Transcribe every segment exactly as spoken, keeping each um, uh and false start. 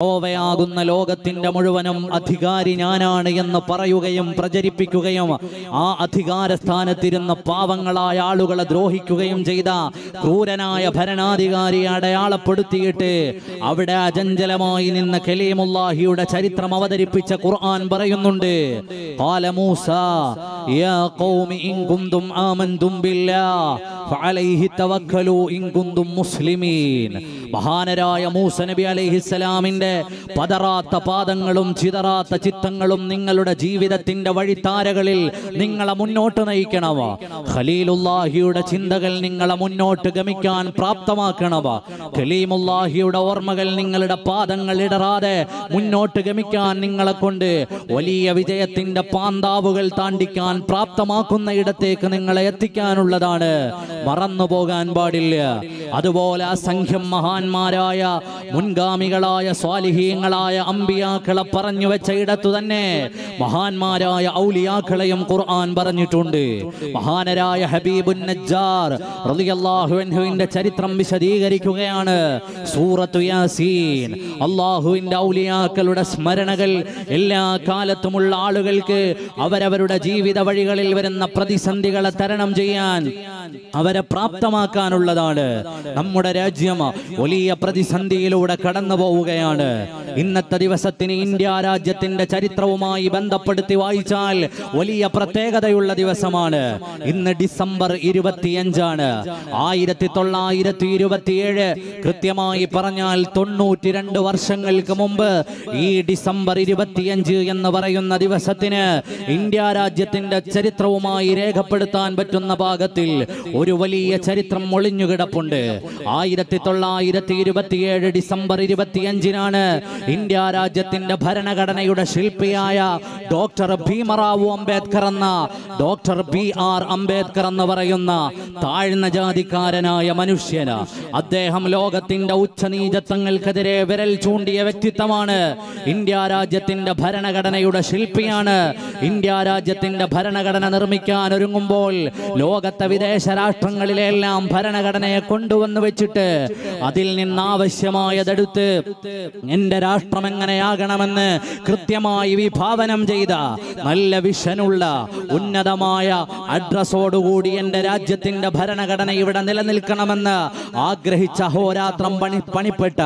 Ovayaguna Logatin Damuruvanam, Athigarinana and the Parayugayam, Prajaripikugayam, Ah Athigarastanatir and the Pavangalaya, Lugaladrohi Kugayam Jeda, Kuranaya, Paranadigari, Adayala Purtiate, Avada Janjalamoin in the Kalimullah, Huda Charitramavadi Picha Kuran, Barayununde, Kala Musa, Ya Qawmi in Gundum Amandum Billah, Fa'alayhi Tawakkalu in Gundum Muslimin, Bahanaraya Musa Nabi alayhi salam in the Padarata Padangalum, Chidarata Chitangalum, Ningaluda Jivida Tinda Vaditaragalil, Ningalamun Notanakanava, Khalilullah, Huda Chindagal, Ningalamun Notagamikan, Praptama Kanava, Kalimullah, Huda Ormagal, Ningalada Padangalirade, Munnotagamikan, Ningalakunde, Walia Vijaya Tinda Panda, Vogal Tandikan, Praptamakuna, taken Ningalatikan Uladade, Maranoboga and Badilia, Adavola, Sankham Mahan Maraya, Mungamigalaya, Salihingalaya, Ambia, Kalaparanu Vacheda to the Ne, Mahan Maraya, Aulia Kalayam Quran, Baranitunde, Mahanaraya, Habibun Najjar, Radiallah, who in the Charitram Bishadigari Kugayana, Surah to Yasin, Allah, who in the Aulia Kaludas Maranagal, Illa Kalatumula Lugalke, Avaravuda Jivi, the Varigal, and the Pradisandigala Taranam Jayan, Avara Praptamaka Nuladade, Namudarajama, Ulia Pradisandi, Luda Kadanabogaya. ഇന്നത്തെ ദിവസത്തിന് India രാജ്യത്തിന്റെ ചരിത്രവുമായി ബന്ധപ്പെടുത്തി വായിച്ചാൽ വലിയ പ്രത്യേകതയുള്ള ദിവസമാണ് ഇന്ന് December ഇരുപത്തിയഞ്ച് ആണ് ആയിരത്തി തൊള്ളായിരത്തി ഇരുപത്തിയേഴ് കൃത്യമായി പറഞ്ഞാൽ തൊണ്ണൂറ്റി രണ്ട് വർഷങ്ങൾക്ക് മുൻപ് ഈ ഡിസംബർ ഇരുപത്തിയഞ്ച് എന്ന് പറയുന്ന ദിവസത്തിന് ഇന്ത്യ രാജ്യത്തിന്റെ ചരിത്രവുമായി രേഖപ്പെടുത്താൻ പറ്റുന്ന ഭാഗത്തിൽ ഒരു വലിയ ചരിത്രം ഒളിഞ്ഞുകിടപ്പുണ്ട് ആയിരത്തി തൊള്ളായിരത്തി ഇരുപത്തിയേഴ് ഡിസംബർ ഇരുപത്തിയഞ്ച് India Rajatinda Bharanagadana Yuda Shilpiyaya Doctor Bhimaravu Ambedkaranna Doctor B R Ambedkaranna Varayunna Taalna Jathikaranaya Manushyan Addeham Lokathinte Ucchaneejathangalketire Viral Choondiya Vyaktithamanu India Rajatinda Bharanagadana Yuda Shilpiyanu India Rajatinda Bharanagadana Nirmikkan Orungumbol Lokathe Videsha Rashtrangalilelam Bharanagadanaya Konduvannu Vechitte Athil ninnu Avashyamayatheduthe എന്റെ രാഷ്ട്രം എങ്ങനെയാകണമെന്ന് കൃത്യമായി വിഭാവനം ചെയ്ത നല്ല വിഷനുള്ള ഉന്നതമായ അഡ്രസ്സോടുകൂടി എന്റെ രാജ്യത്തിന്റെ ഭരണഘടന ഇവിടെ നിലനിൽക്കണമെന്ന് ആഗ്രഹിച്ച ഹോരാത്രം പണി പണിപ്പെട്ട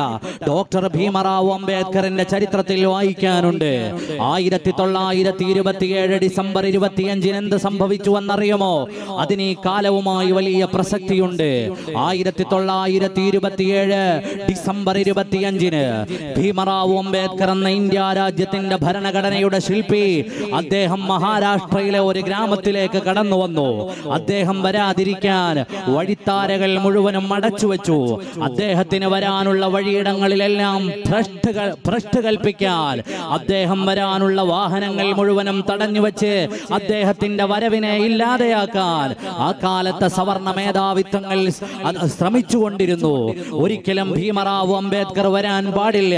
ഡോക്ടർ ഭീമറാവു അംബേദ്കറിന്റെ ചരിത്രത്തിൽ വായിക്കാനുണ്ട് ആയിരത്തി തൊള്ളായിരത്തി ഇരുപത്തിയേഴ് ഡിസംബർ ഇരുപത്തിയഞ്ചിന് എന്ത് സംഭവിച്ചുവെന്നറിയുമോ അതിന് ഈ കാലവുമായി വലിയ പ്രസക്തിയുണ്ട് ആയിരത്തി തൊള്ളായിരത്തി ഇരുപത്തിയേഴ് ഡിസംബർ ഇരുപത്തിയഞ്ചിന് Bhimaravu Ambedkar and India Rajyathinte Bharanagadanajude Shilpi, Addeham Maharashtrayile oru gramathilekku kadannu vannu, Addeham varathirikkan, vazhitharakal muzhuvanum adachu vechu, Addehathinu varanulla vazhiyidangalilellam ഭ്രഷ്ട് കൽപ്പിക്കാൻ, അദ്ദേഹം വരാനുള്ള വാഹനങ്ങൾ മുഴുവനും തടഞ്ഞു വെച്ച്, അദ്ദേഹത്തിന്റെ വരവിനെ ഇല്ലാതെയാക്കാൻ, ആ കാലത്തെ സവർണ മേധാവിത്വങ്ങൾ ശ്രമിച്ചുകൊണ്ടിരുന്നു, ഒരിക്കലും ഭീമറാവു അംബേദ്കർ വരാൻ പാടില്ല,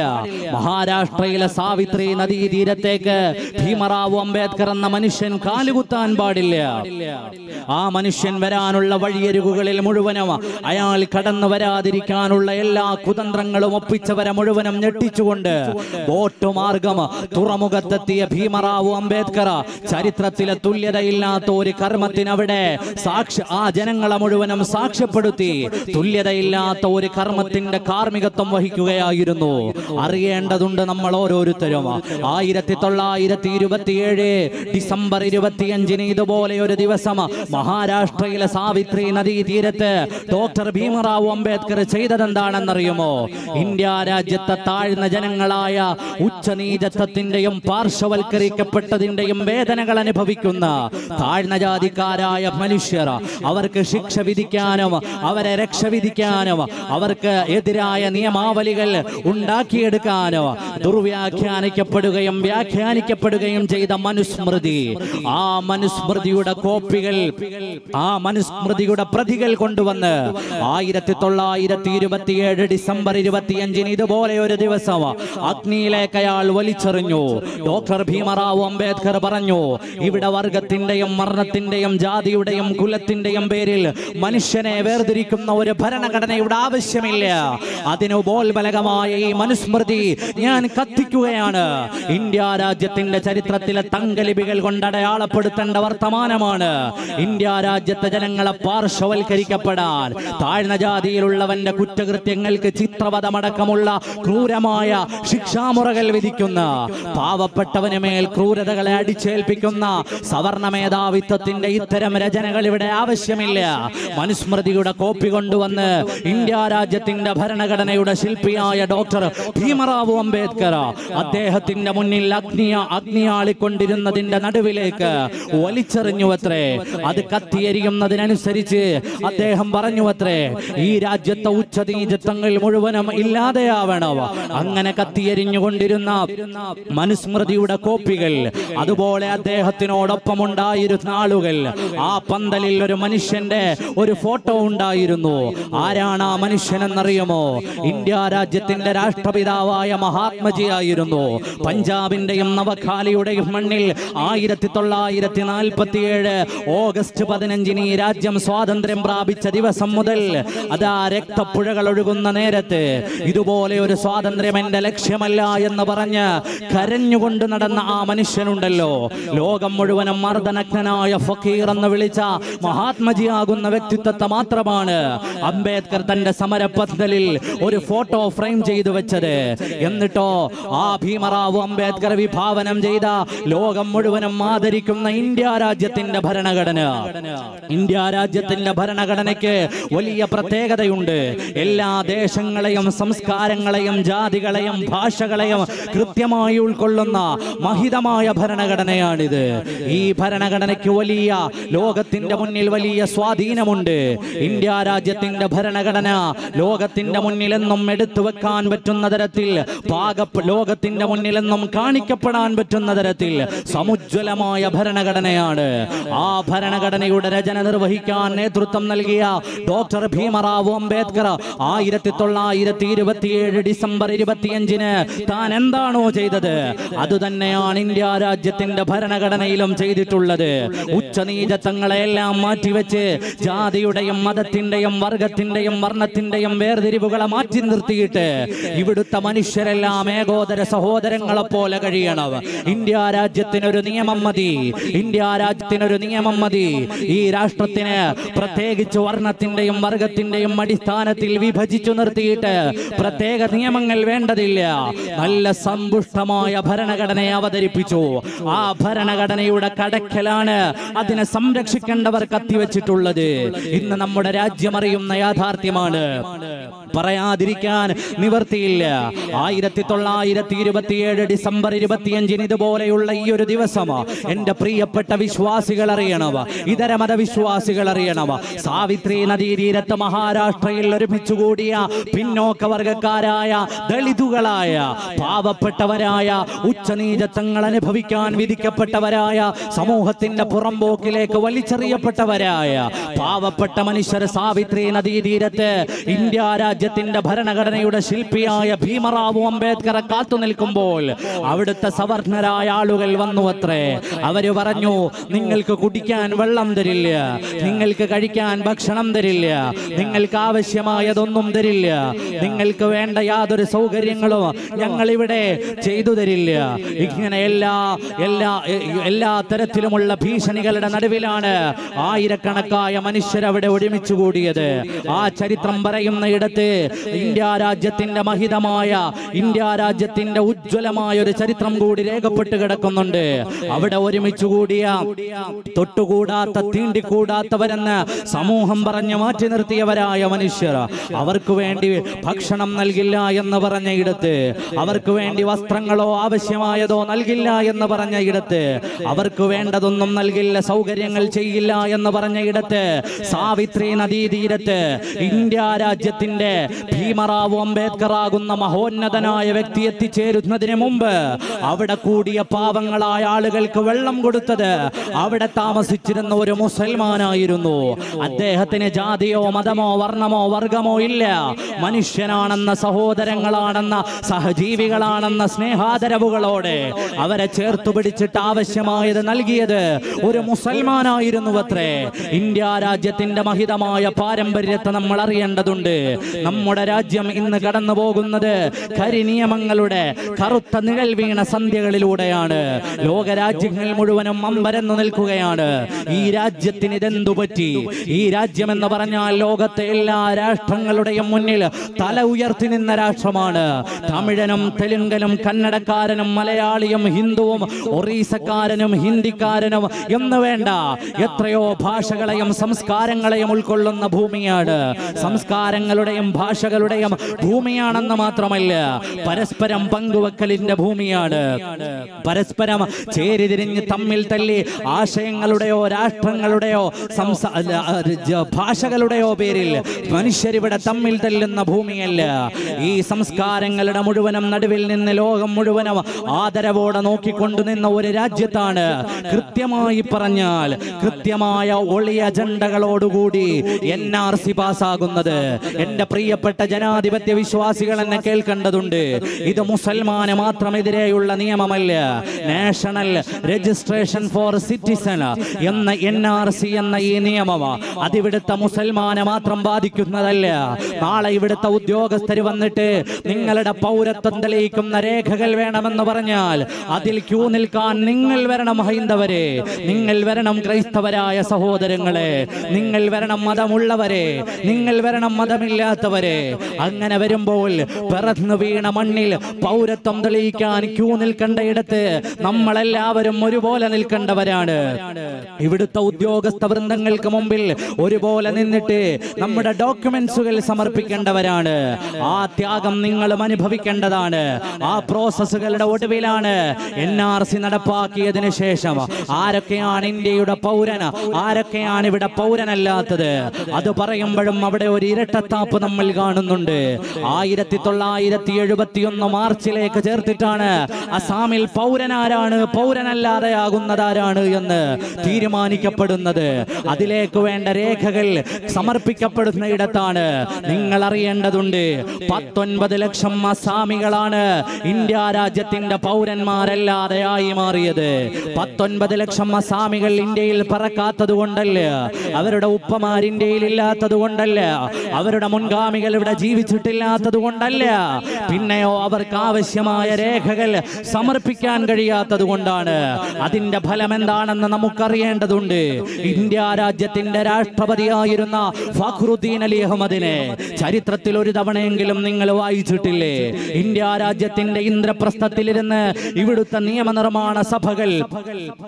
മഹാരാഷ്ട്രയിലെ സാവിത്രി നദീതീരത്തേക്ക്, ഭീമറാവു അംബേദ്കർ എന്ന മനുഷ്യൻ കാലുകുത്താൻ പാടില്ല, ആ മനുഷ്യൻ വരാനുള്ള വഴിയരികുകളിൽ മുഴുവനും, അയാൾ കടന്നു വരാതിരിക്കാനുള്ള എല്ലാ കുതന്ത്രങ്ങളും ഒപ്പിച്ചവരെ മുഴുവനും Nyetichuunde, Boto Margama, Turamugatati, Bhimaravu Ambedkar, Charitratila Tulia Daila, Tori Karmatinavade, Saksha, Jenangalamuduanam Saksha Puduti, Tulia Daila, Tori Karmatin, the Karmigatamahikuea, Yuduno, Arienda Dundanamalo Ruterama, Aida Titola, Ida Tirubati, December Idubati and Jenny the Bole or the Divasama, Maharashtra, Savitri, Nadi Tirate, Doctor Bhimaravu Ambedkar, Cheda and Dana Rimo, India Jetta. താഴ്ന്ന ജനങ്ങളായ ഉച്ചനീചത്വത്തിന്റെയും പാർശ്വവൽക്കരിക്കപ്പെട്ടതിന്റെയും വേദനകൾ അനുഭവിക്കുന്ന താഴ്ന്ന ജാതിക്കാരായ മനുഷ്യർ അവർക്ക് ശിക്ഷ വിധിക്കാനും അവരെ രക്ഷ വിധിക്കാനും അവർക്ക് എതിരായ നിയമാവലികൾ ഉണ്ടാക്കിയെടുക്കാനും ദുർവ്യാഖ്യാനിക്കപ്പെടുകയും വ്യാഖ്യാനിക്കപ്പെടുകയും ചെയ്ത മനുസ്മൃതി ആ മനുസ്മൃതിയുടെ കോപ്പികൾ ആ മനുസ്മൃതിയുടെ പ്രതികൾ കൊണ്ടുവന്ന് ആയിരത്തി തൊള്ളായിരത്തി ഇരുപത്തിയേഴ് ഡിസംബർ ഇരുപത്തിയഞ്ചിന് ഇതുപോലെ ഒരു ദിവസം അഗ്നിയിലേക്ക് അയാൾ വലിച്ചെറിഞ്ഞു ഡോക്ടർ ഭീമറാവു അംബേദ്കർ പറഞ്ഞു ഇവിടെ വർഗത്തിന്റെയും വർണ്ണത്തിന്റെയും ജാതിയുടെയും കുലത്തിന്റെയും പേരിൽ മനുഷ്യനെ വേർതിരിക്കുന്ന ഒരു ഭരണഘടനയുടെ ആവശ്യമില്ല. അതിനുപോൽബലകമായ ഈ മനുസ്മൃതി ഞാൻ കത്തിക്കുകയാണ്. ഇന്ത്യ രാജ്യത്തിന്റെ ചരിത്രത്തിലെ തങ്കലിപികൾ കൊണ്ട് അടയാളപ്പെടുത്തേണ്ട വർത്തമാനമാണ്. ഇന്ത്യ രാജ്യത്തെ ജനങ്ങളെ പാർശ്വവൽക്കരിക്കപ്പെടാൻ, താഴ്ന്ന ജാതിയിലുള്ളവന്റെ കുറ്റകൃത്യങ്ങൾക്ക് ചിത്രവധമടക്കമുള്ള ക്രൂരമായ ശിക്ഷാമുറകൾ വിധിക്കുന്ന, പാവപ്പെട്ടവന് മേൽ ക്രൂരതകളെ അടിച്ചേൽപ്പിക്കുന്ന സവർണ മേധാവിത്വത്തിന്റെ ഇത്തരം രചനകൾ ഇവിടെ ആവശ്യമില്ല. മനുസ്മൃതിയുടെ കോപ്പി കൊണ്ടുവന്ന് ഇന്ത്യ രാജ്യത്തിന്റെ ഭരണഘടനയുടെ ശില്പിയായ ഡോക്ടർ ഭീമറാവു അംബേദ്കർ അദ്ദേഹത്തിന്റെ മുന്നിൽ അഗ്നിയ അഗ്നിയാളിക്കൊണ്ടിരുന്നതിന്റെ നടുവിലേക്ക് വലിച്ചെറിഞ്ഞുവത്രേ. അത് കത്തിയെരിയുന്നതിനനുസരിച്ച് അദ്ദേഹം പറഞ്ഞുവത്രേ, ഈ രാജ്യത്തെ ഉച്ചനീചത്വങ്ങൾ മുഴുവനും ഇല്ലാതെയാവണം. അങ്ങനെ കത്തിയെരിഞ്ഞുകൊണ്ടിരുന്ന മനുസ്മൃതിയുടെ കോപ്പികൾ, അതുപോലെ അദ്ദേഹത്തിനോടൊപ്പം ഉണ്ടായിരുന്ന ആളുകൾ, ആ പന്തലിൽ ഒരു മനുഷ്യന്റെ ഒരു ഫോട്ടോ ഉണ്ടായിരുന്നു. ആരാണ് ആ മനുഷ്യനെന്നറിയുമോ? ഇന്ത്യ രാജ്യത്തിന്റെ രാഷ്ട്രപിതാവായ മഹാത്മജി ആയിരുന്നു. പഞ്ചാബിന്റെയും നവഖാലിയുടെയും മണ്ണിൽ ആയിരത്തി തൊള്ളായിരത്തി നാൽപ്പത്തി ഏഴ് ഓഗസ്റ്റ് പതിനഞ്ചിന് ഈ രാജ്യം സ്വാതന്ത്ര്യം പ്രാപിച്ച ദിവസം മുതൽ, അതാ രക്തപ്പുഴകൾ ഒഴുകുന്ന നേരത്ത്, ഇതുപോലെ ഒരു സ്വാതന്ത്ര്യം എന്റെ ലക്ഷ്യമല്ല എന്ന് പറഞ്ഞ് കരഞ്ഞുകൊണ്ട് നടന്ന ആ മനുഷ്യനുണ്ടല്ലോ, ലോകം മുഴുവനും മർദ്ദനഗ്നനായ ഫക്കീർ എന്ന് വിളിച്ച മഹാത്മജിയാകുന്ന വ്യക്തിത്വത്തെ മാത്രമാണ് അംബേദ്കർ തന്റെ സമരപന്തലിൽ ഒരു ഫോട്ടോ ഫ്രെയിം ചെയ്തു വെച്ചത്. എന്നിട്ടോ ആ ഭീമറാവു അംബേദ്കർ വിഭാവനം ചെയ്ത, ലോകം മുഴുവനും ആദരിക്കുന്ന ഇന്ത്യ രാജ്യത്തിന്റെ ഭരണഘടന. ഇന്ത്യ രാജ്യത്തിന്റെ ഭരണഘടനയ്ക്ക് വലിയ പ്രത്യേകതയുണ്ട്. എല്ലാ ദേശങ്ങളെയും സംസ്കാരങ്ങളെയും ജാതികളെയും ഭാഷകളെയും കൃത്യമായി ഉൾക്കൊള്ളുന്ന മഹിതമായ ഭരണഘടനയാണിത്. ഈ ഭരണഘടനയ്ക്ക് വലിയ, ലോകത്തിന്റെ മുന്നിൽ വലിയ സ്വാധീനമുണ്ട്. ഇന്ത്യ രാജ്യത്തിന്റെ ഭരണഘടന ലോകത്തിന്റെ മുന്നിലെന്നും എടുത്തു വെക്കാൻ പറ്റുന്ന തരത്തിൽ, ലോകത്തിന്റെ മുന്നിലെന്നും കാണിക്കപ്പെടാൻ പറ്റുന്ന തരത്തിൽ സമുജ്വലമായ ഭരണഘടനയാണ്. ആ ഭരണഘടനയുടെ രചന നിർവഹിക്കാൻ നേതൃത്വം നൽകിയ ഡോക്ടർ ഭീമറാവു അംബേദ്കർ ആയിരത്തി തൊള്ളായിരത്തി ഇരുപത്തിയേഴ് ഡിസംബർ ഇരുപത്തിയഞ്ചിന് താൻ എന്താണോ ചെയ്തത്, അതുതന്നെയാണ് ഇന്ത്യ രാജ്യത്തിന്റെ ഭരണഘടനയിലും ചെയ്തിട്ടുള്ളത്. ഉച്ചനീചത്വങ്ങളെല്ലാം മാറ്റിവെച്ച് ജാതിയുടെയും മതത്തിന്റെയും വർഗത്തിന്റെയും വർണ്ണത്തിന്റെയും വേർതിരിവുകളെ മാറ്റി നിർത്തിയിട്ട് ഇവിടുത്തെ മനുഷ്യരെല്ലാം ഏകോദര സഹോദരങ്ങളെ പോലെ കഴിയണം. ഇന്ത്യ രാജ്യത്തിനൊരു നിയമം മതി. ഇന്ത്യ രാജ്യത്തിനൊരു നിയമം മതി. ഈ രാഷ്ട്രത്തിന് പ്രത്യേകിച്ച് വർണ്ണത്തിന്റെയും വർഗത്തിന്റെയും അടിസ്ഥാനത്തിൽ വിഭജിച്ചു നിർത്തിയിട്ട് പ്രത്യേക നിയമങ്ങൾ വേണ്ടതില്ല. നല്ല സമ്പുഷ്ടമായ ഭരണഘടനയെ അവതരിപ്പിച്ചു. ആ ഭരണഘടനയുടെ കടക്കലാണ് അതിനെ സംരക്ഷിക്കേണ്ടവർ കത്തിവെച്ചിട്ടുള്ളത്. ഇന്ന് നമ്മുടെ രാജ്യമറിയുന്ന യാഥാർത്ഥ്യമാണ്, പറയാതിരിക്കാൻ നിവർത്തിയില്ല. ആയിരത്തി തൊള്ളായിരത്തി ഇരുപത്തിയേഴ് ഡിസംബർ ഇരുപത്തിയഞ്ചിന് ഇതുപോലെയുള്ള ഈ ഒരു ദിവസം എന്റെ പ്രിയപ്പെട്ട വിശ്വാസികൾ അറിയണം, ഇതര മതവിശ്വാസികൾ അറിയണം. സാവിത്രി നദീതീരത്ത് മഹാരാഷ്ട്രയിൽ ഒരുമിച്ചുകൂടിയ പിന്നോക്ക വർഗക്കാരായ, ദളിതുകളായ, പാവപ്പെട്ടവരായ, ഉച്ചനീചത്വങ്ങൾ അനുഭവിക്കാൻ വിധിക്കപ്പെട്ടവരായ, സമൂഹത്തിന്റെ പുറമ്പോക്കിലേക്ക് വലിച്ചെറിയപ്പെട്ടവരായ പാവപ്പെട്ട മനുഷ്യർ സാവിത്രി നദീതീരത്ത് ഇന്ത്യ രാജ്യത്തിന്റെ ഭരണഘടനയുടെ ശില്പിയായ ഭീമറാവു അംബേദ്കറെ കാത്തു നിൽക്കുമ്പോൾ അവിടുത്തെ സവർണരായ ആളുകൾ വന്നുവത്രേ. അവര് പറഞ്ഞു, നിങ്ങൾക്ക് കുടിക്കാൻ വെള്ളം തരില്ല, നിങ്ങൾക്ക് കഴിക്കാൻ ഭക്ഷണം തരില്ല, നിങ്ങൾക്ക് ആവശ്യമായതൊന്നും തരില്ല, നിങ്ങൾക്ക് വേണ്ട യാതൊരു സൗകര്യങ്ങളും ഞങ്ങളിവിടെ ചെയ്തു തരില്ല. ഇങ്ങനെ എല്ലാ എല്ലാ എല്ലാ തരത്തിലുമുള്ള ഭീഷണികളുടെ നടുവിലാണ് ആയിരക്കണക്കായ മനുഷ്യരവിടെ ഒരുമിച്ചു കൂടിയത്. ആ ചരിത്രം പറയുന്ന ഇടത്ത് ഇന്ത്യ രാജ്യത്തിന്റെ മഹിതമായ, ഇന്ത്യ രാജ്യത്തിന്റെ ഉജ്ജ്വലമായ ഒരു ചരിത്രം കൂടി രേഖപ്പെട്ട് കിടക്കുന്നുണ്ട്. അവിടെ ഒരുമിച്ചു കൂടിയ, തൊട്ടുകൂടാത്ത തീണ്ടിക്കൂടാത്തവരെന്ന് സമൂഹം പറഞ്ഞു മാറ്റി നിർത്തിയവരായ മനുഷ്യർ, അവർക്ക് വേണ്ടി ഭക്ഷണം നൽകില്ല എന്ന് പറഞ്ഞ ഇടത്ത്, അവർക്ക് വേണ്ടി വസ്ത്രങ്ങളോ ആവശ്യമായതോ നൽകില്ല എന്ന് പറഞ്ഞ ഇടത്ത്, അവർക്ക് വേണ്ടതൊന്നും നൽകില്ല, സൗകര്യങ്ങൾ ചെയ്യില്ല എന്ന് പറഞ്ഞ ഇടത്ത്, സാവിത്രി നദീതീരത്ത് ഇന്ത്യ രാജ്യത്തിന്റെ ഭീമറാവു അംബേദ്കറാകുന്ന മഹോന്നതനായ വ്യക്തി എത്തിച്ചേരുന്നതിന് മുമ്പ് അവിടെ കൂടിയ പാവങ്ങളായ ആളുകൾക്ക് വെള്ളം കൊടുത്തത് അവിടെ താമസിച്ചിരുന്ന ഒരു മുസൽമാനായിരുന്നു. അദ്ദേഹത്തിന് ജാതിയോ മതമോ വർണ്ണമോ വർഗമോ ഇല്ല. മനുഷ്യനാണെന്ന, സഹോദരങ്ങളാണെന്ന, സഹജീവികളാണെന്ന സ്നേഹാദരവുകളോടെ അവരെ ചേർത്തു പിടിച്ചിട്ട് ആവശ്യമായത് നൽകിയത് ഒരു മുസൽമാനായിരുന്നു അത്രേ. ഇന്ത്യ രാജ്യത്തിന്റെ മഹിതമായ പാരമ്പര്യത്തെ നമ്മൾ അറിയേണ്ടതുണ്ട്. നമ്മുടെ രാജ്യം ഇന്ന് കടന്നു പോകുന്നത് കരിനിയമങ്ങളുടെ കറുത്ത നിഴൽ വീണ സന്ധ്യകളിലൂടെയാണ്. ലോകരാജ്യങ്ങൾ മുഴുവനും അമ്പരന്നു നിൽക്കുകയാണ്. ഈ രാജ്യത്തിന് ഇതെന്തു പറ്റി? ഈ രാജ്യം എന്ന് പറഞ്ഞാൽ ലോകത്തെ എല്ലാ രാഷ്ട്രങ്ങളുടെയും മുന്നിൽ തല ഉയർത്തി നിന്ന രാഷ്ട്രമാണ്. തമിഴനും തെലുങ്കനും കന്നഡക്കാരനും മലയാളിയും ഹിന്ദുവും ഒറീസക്കാരനും ഹിന്ദിക്കാരനും എന്ന് വേണ്ട എത്രയോ ഭാഷകളെയും സംസ്കാരങ്ങളെയും ഉൾക്കൊള്ളുന്ന ഭൂമിയാണ്. സംസ്കാരങ്ങളുടെയും ഭാഷകളുടെയും ഭൂമിയാണെന്ന് മാത്രമല്ല, പരസ്പരം പങ്കുവെക്കലിന്റെ ഭൂമിയാണ്. പരസ്പരം ചേരിതിരിഞ്ഞ് തമ്മിൽ തല്ലി ആശയങ്ങളുടെയോ രാഷ്ട്രങ്ങളുടെയോ ഭാഷകളുടെയോ പേരിൽ മനുഷ്യരിവിടെ തമ്മിൽ തല്ലുന്ന ഭൂമിയല്ല. ഈ സംസ്കാരങ്ങളുടെ മുഴുവനും നടുവിൽ നിന്ന് ലോകം മുഴുവനും ആദരവോടെ നോക്കിക്കൊണ്ടു നിന്ന ഒരു രാജ്യത്താണ്, കൃത്യമായി പറഞ്ഞാൽ കൃത്യമായ ഒളി അജണ്ടകളോടുകൂടി എൻ ആർ സി പാസ്സാകുന്നത്. എന്റെ പ്രിയപ്പെട്ട ജനാധിപത്യ വിശ്വാസികൾ എന്നെ കേൾക്കേണ്ടതുണ്ട്. ഇത് മുസൽമാന് മാത്രമെതിരെയുള്ള നിയമമല്ല. നാഷണൽ രജിസ്ട്രേഷൻ ഫോർ സിറ്റിസൺ എന്ന എൻ ആർ സി എന്ന ഈ നിയമം അതിവിടുത്തെ മുസൽമാനെ മാത്രം ബാധിക്കുന്നതല്ല. നാളെ ഇവിടുത്തെ ഉദ്യോഗസ്ഥർ വന്നിട്ട് നിങ്ങളുടെ പൗരത്വം തെളിയിക്കുന്ന രേഖകൾ വേണമെന്ന് പറഞ്ഞാൽ അതിൽ ക്യൂ നിൽക്കാൻ നിങ്ങൾ വരണം ഹൈന്ദവരെ, നിങ്ങൾ വരണം ക്രൈസ്തവരായ സഹോദരങ്ങളെ, നിങ്ങൾ വരണം മതമുള്ളവരെ, നിങ്ങൾ വരണം മതമില്ലാത്തവരെ. അങ്ങനെ വരുമ്പോൾ പിറന്നു വീണ മണ്ണിൽ പൗരത്വം തെളിയിക്കാൻ ക്യൂ നിൽക്കേണ്ടയിടത്ത് നമ്മളെല്ലാവരും ഒരുപോലെ നിൽക്കേണ്ടവരാണ്. ഇവിടുത്തെ ഉദ്യോഗസ്ഥ വൃന്ദങ്ങൾക്ക് മുമ്പിൽ ഒരുപോലെ നിന്നിട്ട് നമ്മുടെ ഡോക്യുമെന്റ്സുകൾ സമർപ്പിക്കേണ്ടവരാണ്. ആ ത്യാഗം നിങ്ങളും അനുഭവിക്കേണ്ടതാണ്. ആ പ്രോസസ്സുകളുടെ ഒടുവിലാണ് എൻ ആർ സി നടപ്പാക്കിയതിനു ശേഷം ആരൊക്കെയാണ് ഇന്ത്യയുടെ പൗരൻ, ആരൊക്കെയാണ് ഇവിടെ പൗരനല്ലാത്തത്. അത് പറയുമ്പോഴും അവിടെ ഒരു ഇരട്ടത്താപ്പ് നമ്മൾ കാണുന്നുണ്ട്. ആയിരത്തി തൊള്ളായിരത്തി എഴുപത്തിയൊന്ന് മാർച്ചിലേക്ക് ചേർത്തിട്ടാണ് അസാമിൽ പൗരനാരാണ്, പൗരനല്ലാതെ ആകുന്നതാരാണ് എന്ന് തീരുമാനിക്കപ്പെടുന്നത്. അതിലേക്ക് വേണ്ട രേഖകൾ സമർപ്പിക്കപ്പെടുന്ന ഇടത്താണ്. നിങ്ങൾ അറിയേണ്ടതുണ്ട്, പത്തൊൻപത് ലക്ഷം അസാമികളാണ് ഇന്ത്യ രാജ്യത്തിന്റെ പൗരന്മാരല്ലാതെയായി മാറിയത്. പത്തൊൻപത് ലക്ഷം അസാമികൾ ഇന്ത്യയിൽ പറക്കാത്തത് കൊണ്ടല്ല, അവരുടെ ഉപ്പമാർ ഇന്ത്യയിൽ ഇല്ലാത്തത് കൊണ്ടല്ല, അവരുടെ മുൻഗാമികൾ ഇവിടെ ജീവിച്ചിട്ടില്ലാത്തത് കൊണ്ടല്ല, പിന്നെയോ അവർക്ക് ആവശ്യമായ രേഖകൾ സമർപ്പിക്കാൻ കഴിയാത്തത് കൊണ്ടാണ്. അതിന്റെ ഫലം എന്താണെന്ന് നമുക്കറിയേണ്ടതുണ്ട്. ഇന്ത്യ രാജ്യത്തിന്റെ രാഷ്ട്രപതിയായിരുന്ന ഫഖ്റുദ്ദീൻ അലി അഹമ്മദിനെ ചരിത്രത്തിൽ ഒരു തവണയെങ്കിലും നിങ്ങൾ വായിച്ചിട്ടില്ലേ? ഇന്ത്യ രാജ്യത്തിന്റെ ഇന്ദ്രപ്രസ്ഥത്തിലിരുന്ന് ഇവിടുത്തെ നിയമനിർമ്മാണ സഭകൾ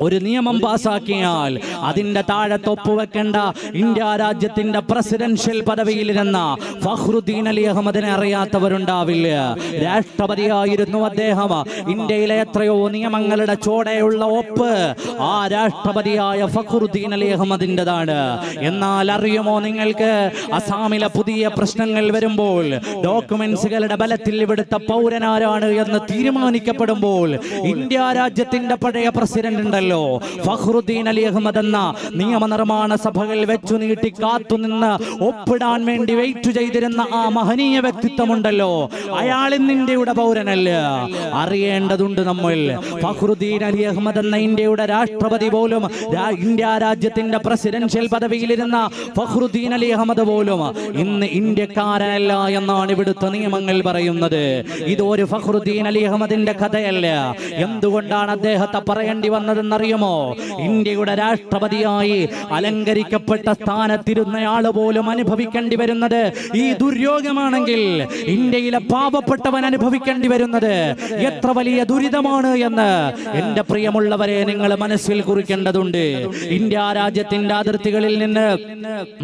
ഒരു നിയമം പാസാക്കിയാൽ അതിന്റെ താഴെ തൊപ്പുവെക്കേണ്ട ഇന്ത്യ രാജ്യത്തിന്റെ പ്രസിഡൻഷ്യൽ പദവിയിലിരുന്ന ഫഖ്റുദ്ദീൻ അലി അഹമ്മദിനെ അറിയാത്തവരുണ്ടാവില്ല. രാഷ്ട്രപതിയായിരുന്നു അദ്ദേഹം. ഇന്ത്യയിലെ എത്രയോ നിയമങ്ങളുടെ ചോടെയുള്ള ഒപ്പ് ആ രാഷ്ട്രപതിയായ ഫഖ്റുദ്ദീൻ അലി അഹമ്മദിൻ്റെതാണ്. എന്നാൽ അറിയുമോ നിങ്ങൾക്ക്, അസാമിലെ പുതിയ പ്രശ്നങ്ങൾ വരുമ്പോൾ ഡോക്യുമെന്റ്സുകളുടെ ബലത്തിൽ ഇവിടുത്തെ പൗരനാരാണ് എന്ന് തീരുമാനിക്കപ്പെടുമ്പോൾ ഇന്ത്യ രാജ്യത്തിന്റെ പഴയ പ്രസിഡന്റ് ഉണ്ടല്ലോ, ഫഖ്റുദ്ദീൻ അലി അഹമ്മദ് എന്ന നിയമനിർമ്മാണ സഭകൾ വെച്ചു നീട്ടി കാത്തുനിന്ന് ഒപ്പിടാൻ വേണ്ടി വെയിറ്റ് ചെയ്തിരുന്ന ആ മഹനീയ വ്യക്തിത്വമുണ്ടല്ലോ, അയാൾ ഇന്ന് ഇന്ത്യയുടെ പൗരനല്ല. അറിയേണ്ടതുണ്ട് നമ്മൾ, ഫഖ്റുദ്ദീൻ അലി അഹമ്മദ് എന്ന ഇന്ത്യയുടെ രാഷ്ട്രപതി പോലും, ഇന്ത്യ രാജ്യത്തിന്റെ പ്രസിഡൻഷ്യൽ പദവിയിലിരുന്ന ഫഖ്റുദ്ദീൻ അലി അഹമ്മദ് പോലും ഇന്ന് ഇന്ത്യക്കാരനല്ല എന്നാണ് ഇവിടുത്തെ നിയമങ്ങൾ പറയുന്നത്. ഇത് ഒരു ഫഖ്റുദ്ദീൻ അലി അഹമ്മദിന്റെ കഥയല്ല. എന്തുകൊണ്ടാണ് അദ്ദേഹത്തെ പറയേണ്ടി വന്നതെന്നറിയുമോ? ഇന്ത്യയുടെ രാഷ്ട്രപതിയായി അലങ്കരിക്കപ്പെട്ട സ്ഥാനത്തിരുന്നയാള് പോലും അനുഭവിക്കേണ്ടി വരുന്നത് ഈ ദുര്യോഗമാണെങ്കിൽ ഇന്ത്യയിലെ പാവപ്പെട്ടവൻ അനുഭവിക്കേണ്ടി വരുന്നത് എത്ര വലിയ ദുരിതമാണ് എന്ന് എന്റെ പ്രിയമുള്ളവരെ നിങ്ങൾ മനസ്സിൽ കുറിക്കേണ്ടതുണ്ട്. ഇന്ത്യ രാജ്യത്തിന്റെ അതിർത്തികളിൽ നിന്ന്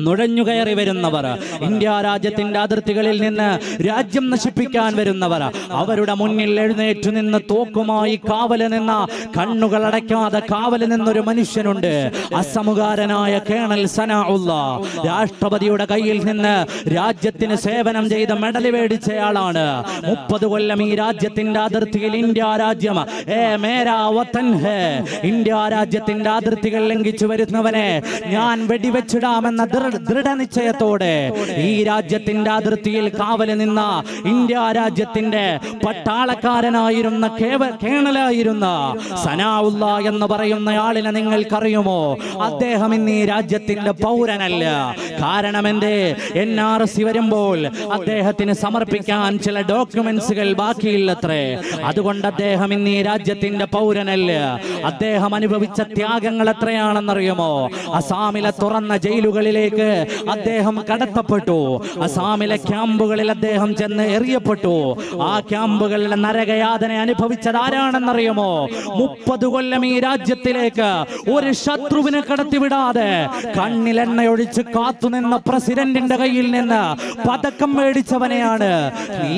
നുഴഞ്ഞുകയറി വരുന്നവർ, ഇന്ത്യ രാജ്യത്തിന്റെ അതിർത്തികളിൽ നിന്ന് രാജ്യം നശിപ്പിക്കാൻ വരുന്നവർ, അവരുടെ മുന്നിൽ എഴുന്നേറ്റു നിന്ന് തോക്കുമായി കാവല് നിന്ന, കണ്ണുകൾ അടയ്ക്കാതെ കാവല് നിന്നൊരു മനുഷ്യനുണ്ട്, അസമുകാരനായ കേണൽ സനാഉള്ള. രാഷ്ട്രപതിയുടെ കയ്യിൽ നിന്ന് രാജ്യ രാജ്യത്തിന് സേവനം ചെയ്ത മെഡൽ മേടിച്ചയാളാണ്. മുപ്പത് കൊല്ലം ഈ രാജ്യത്തിന്റെ അതിർത്തിയിൽ ഇന്ത്യ രാജ്യം ഏ മേരാ വതൻ ഹേ, ഇന്ത്യ രാജ്യത്തിന്റെ അതിർത്തികൾ ലംഘിച്ചു വരുന്നവനെ ഞാൻ വെടിവെച്ചിടാമെന്ന ദൃഢനിശ്ചയത്തോടെ ഈ രാജ്യത്തിന്റെ അതിർത്തിയിൽ കാവല് നിന്ന ഇന്ത്യ രാജ്യത്തിന്റെ പട്ടാളക്കാരനായിരുന്ന കേണലായിരുന്ന സനാഉള്ള എന്ന് പറയുന്നയാളിനെ നിങ്ങൾക്കറിയുമോ? അദ്ദേഹം ഇന്ന് ഈ രാജ്യത്തിന്റെ പൗരനല്ല. കാരണം എന്റെ എൻ ആർ സി വരുമ്പോൾ അദ്ദേഹത്തിന് സമർപ്പിക്കാൻ ചില ഡോക്യുമെന്റ്സുകൾ ബാക്കിയില്ലത്രേ. അതുകൊണ്ട് അദ്ദേഹം ഇന്ന് ഈ രാജ്യത്തിന്റെ പൗരനല്ല. അദ്ദേഹം അനുഭവിച്ച ത്യാഗങ്ങൾ എത്രയാണെന്നറിയുമോ? അസാമിലെ തുറന്ന ജയിലുകളിലേക്ക് അദ്ദേഹം കടത്തപ്പെട്ടു. അസാമിലെ ക്യാമ്പുകളിൽ അദ്ദേഹം ചെന്ന് എറിയപ്പെട്ടു. ആ ക്യാമ്പുകളിലെ നരകയാതന അനുഭവിച്ചത് ആരാണെന്നറിയുമോ? മുപ്പത് കൊല്ലം ഈ രാജ്യത്തിലേക്ക് ഒരു ശത്രുവിനെ കടത്തിവിടാതെ കണ്ണിലെണ്ണയൊഴിച്ച് കാത്തുനിന്ന പ്രസിഡന്റിന്റെ കയ്യിൽ നിന്ന് പതക്കം മേടിച്ചവനെയാണ്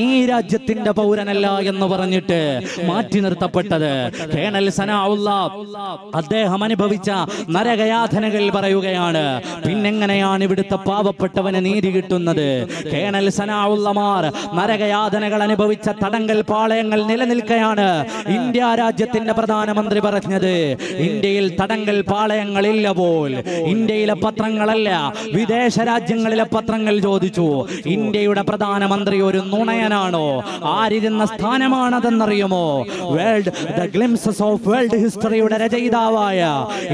ഈ രാജ്യത്തിന്റെ പൗരനല്ല എന്ന് പറഞ്ഞിട്ട് മാറ്റി നിർത്തപ്പെട്ടത്. കേണൽ സനാഉള്ള അദ്ദേഹം അനുഭവിച്ച നരകയാതനകൾ പറയുകയാണ്. പിന്നെങ്ങനെയാണ് ഇവിടുത്തെ പാവപ്പെട്ടവന് നീതി കിട്ടുന്നത്? കേണൽ സനാഉള്ളമാർ നരകയാതനകൾ അനുഭവിച്ച തടങ്കൽ പാളയങ്ങൾ നിലനിൽക്കുകയാണ് ഇന്ത്യ രാജ്യത്തിന്റെ പ്രധാനമന്ത്രി പറഞ്ഞത്. ഇന്ത്യയിൽ തടങ്കൽ പാളയങ്ങളില്ല പോൽ. ഇന്ത്യയിലെ പത്രങ്ങളല്ല, വിദേശ രാജ്യങ്ങളിലെ പത്രങ്ങൾ ചോദിച്ചു, ഇന്ത്യയുടെ പ്രധാനമന്ത്രി ഒരു നുണയനാണോ? ആരിരുന്ന സ്ഥാനമാണതെന്നറിയുമോ? World the glimpses of world ഹിസ്റ്ററിയുടെ രചയിതാവായ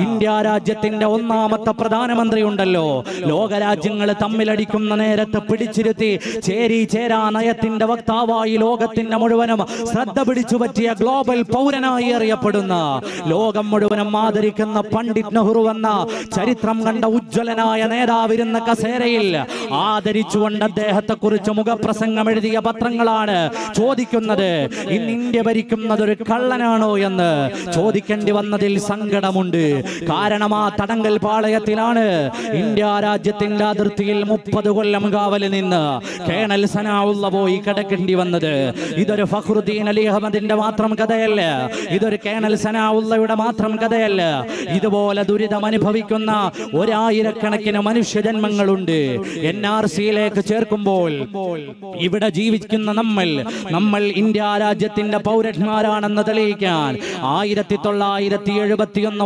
ഇന്ത്യ രാജ്യത്തിന്റെ ഒന്നാമത്തെ പ്രധാനമന്ത്രി ഉണ്ടല്ലോ, ലോകരാജ്യങ്ങൾ തമ്മിലടിക്കുന്ന നേരത്ത് പിടിച്ചിരുത്തി ചേരി ചേരാ നയത്തിന്റെ വക്താവായി ലോകത്തിന്റെ മുഴുവനും ശ്രദ്ധ പിടിച്ചു പറ്റിയ ഗ്ലോബൽ പൗരനായി അറിയപ്പെടുന്ന, ലോകം മുഴുവനും ആദരിക്കുന്ന പണ്ഡിറ്റ് നെഹ്റു എന്ന ചരിത്രം കണ്ട ഉജ്ജ്വലനായ നേതാവിരുന്ന കസേരയിൽ ആദരിച്ചുകൊണ്ട് അദ്ദേഹത്തെ കുറിച്ച് മുഖപ്രസംഗം എഴുതിയ പത്രങ്ങളാണ് ചോദിക്കുന്നത് ഇന്ന് ഇന്ത്യ ഭരിക്കുന്നത് ഒരു കള്ളനാണോ എന്ന്. ചോദിക്കേണ്ടി വന്നതിൽ സങ്കടമുണ്ട്. കാരണം ആ തടങ്കൽ പാളയത്തിലാണ് ഇന്ത്യ രാജ്യത്തിന്റെ അതിർത്തിയിൽ മുപ്പത് കൊല്ലം കാവൽ നിന്ന് കേണൽ സനാഉള്ള പോയി കിടക്കേണ്ടി വന്നത്. ഇതൊരു ഫഖ്റുദ്ദീൻ അലി അഹമ്മദിന്റെ മാത്രം കഥയല്ല, ഇതൊരു കേണൽ സനാഉള്ളയുടെ മാത്രം കഥയല്ല. ഇതുപോലെ ദുരിതം അനുഭവിക്കുന്ന ഒരായിരക്കണക്കിന് മനുഷ്യജന്മങ്ങളുണ്ട്. എൻ ആർ സിയിലേക്ക് ചേർക്കുമ്പോൾ ഇവിടെ ജീവിക്കുന്ന നമ്മൾ നമ്മൾ ഇന്ത്യ രാജ്യത്തിന്റെ പൗരന്മാരാണെന്ന് തെളിയിക്കാൻ ആയിരത്തി തൊള്ളായിരത്തി എഴുപത്തിയൊന്ന്